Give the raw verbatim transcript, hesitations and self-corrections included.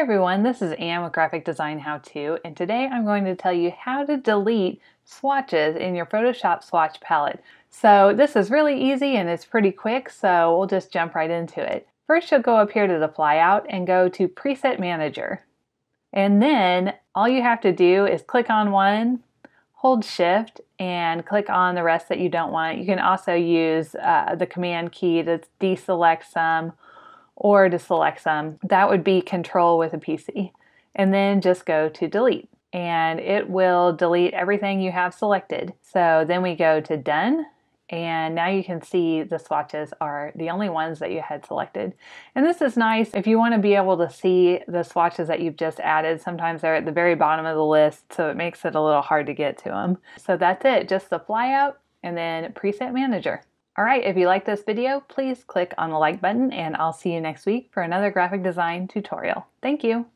Hi everyone, this is Anne with Graphic Design How To, and today I'm going to tell you how to delete swatches in your Photoshop swatch palette. So this is really easy and it's pretty quick, so we'll just jump right into it. First you'll go up here to the flyout and go to Preset Manager. And then all you have to do is click on one, hold Shift, and click on the rest that you don't want. You can also use uh, the Command key to deselect some or to select some. That would be Control with a P C. And then just go to delete, and it will delete everything you have selected. So then we go to done, and now you can see the swatches are the only ones that you had selected. And this is nice if you want to be able to see the swatches that you've just added. Sometimes they're at the very bottom of the list, so it makes it a little hard to get to them. So that's it, just the flyout and then Preset Manager. All right, if you like this video, please click on the like button, and I'll see you next week for another graphic design tutorial. Thank you.